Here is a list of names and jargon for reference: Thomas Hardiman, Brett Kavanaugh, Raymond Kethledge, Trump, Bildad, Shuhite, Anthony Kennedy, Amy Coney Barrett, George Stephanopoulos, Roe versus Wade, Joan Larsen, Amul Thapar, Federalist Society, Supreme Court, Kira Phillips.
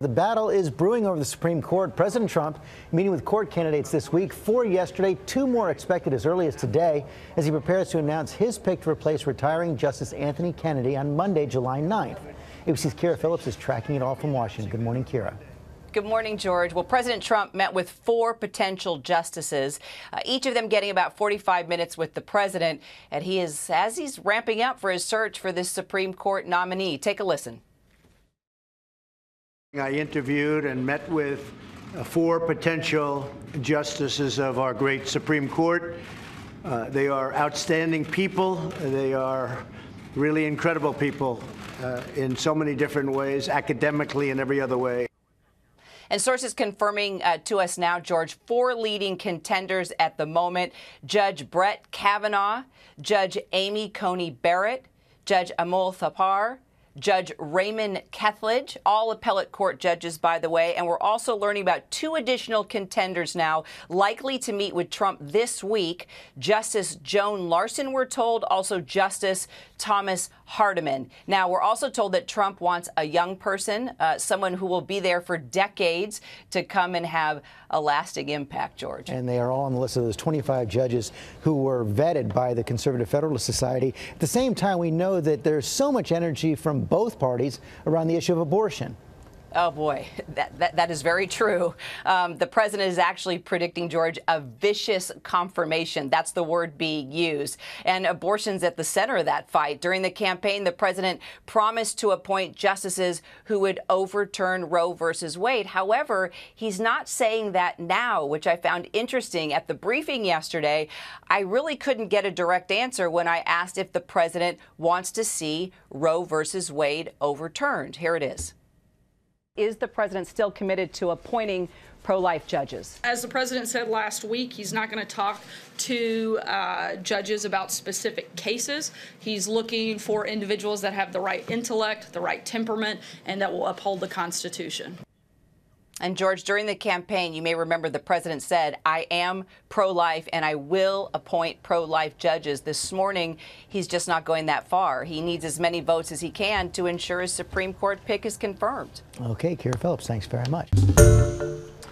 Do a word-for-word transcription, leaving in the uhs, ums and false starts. The battle is brewing over the Supreme Court. President Trump meeting with court candidates this week, four yesterday, two more expected as early as today, as he prepares to announce his pick to replace retiring Justice Anthony Kennedy on Monday, July ninth. A B C's Kira Phillips is tracking it all from Washington. Good morning, Kira. Good morning, George. Well, President Trump met with four potential justices, uh, each of them getting about forty-five minutes with the president, and he is, as he's ramping up for his search for this Supreme Court nominee. Take a listen. I interviewed and met with four potential justices of our great Supreme Court. Uh, they are outstanding people. They are really incredible people uh, in so many different ways, academically and every other way. And sources confirming uh, to us now, George, four leading contenders at the moment: Judge Brett Kavanaugh, Judge Amy Coney Barrett, Judge Amul Thapar, Judge Raymond Kethledge, all appellate court judges, by the way. And we're also learning about two additional contenders now likely to meet with Trump this week. Justice Joan Larsen, we're told, also Justice Thomas Hardiman. Now, we're also told that Trump wants a young person, uh, someone who will be there for decades to come and have a lasting impact, George. And they are all on the list of those twenty-five judges who were vetted by the Conservative Federalist Society. At the same time, we know that there's so much energy from both parties around the issue of abortion. Oh, boy, that, that, that is very true. Um, the president is actually predicting, George, a vicious confirmation. That's the word being used. And abortion's at the center of that fight. During the campaign, the president promised to appoint justices who would overturn Roe versus Wade. However, he's not saying that now, which I found interesting. At the briefing yesterday, I really couldn't get a direct answer when I asked if the president wants to see Roe versus Wade overturned. Here it is. Is the president still committed to appointing pro-life judges? As the president said last week, he's not going to talk to uh, judges about specific cases. He's looking for individuals that have the right intellect, the right temperament, and that will uphold the Constitution. And, George, during the campaign, you may remember the president said, I am pro-life and I will appoint pro-life judges. This morning, he's just not going that far. He needs as many votes as he can to ensure his Supreme Court pick is confirmed. Okay, Kira Phillips, thanks very much.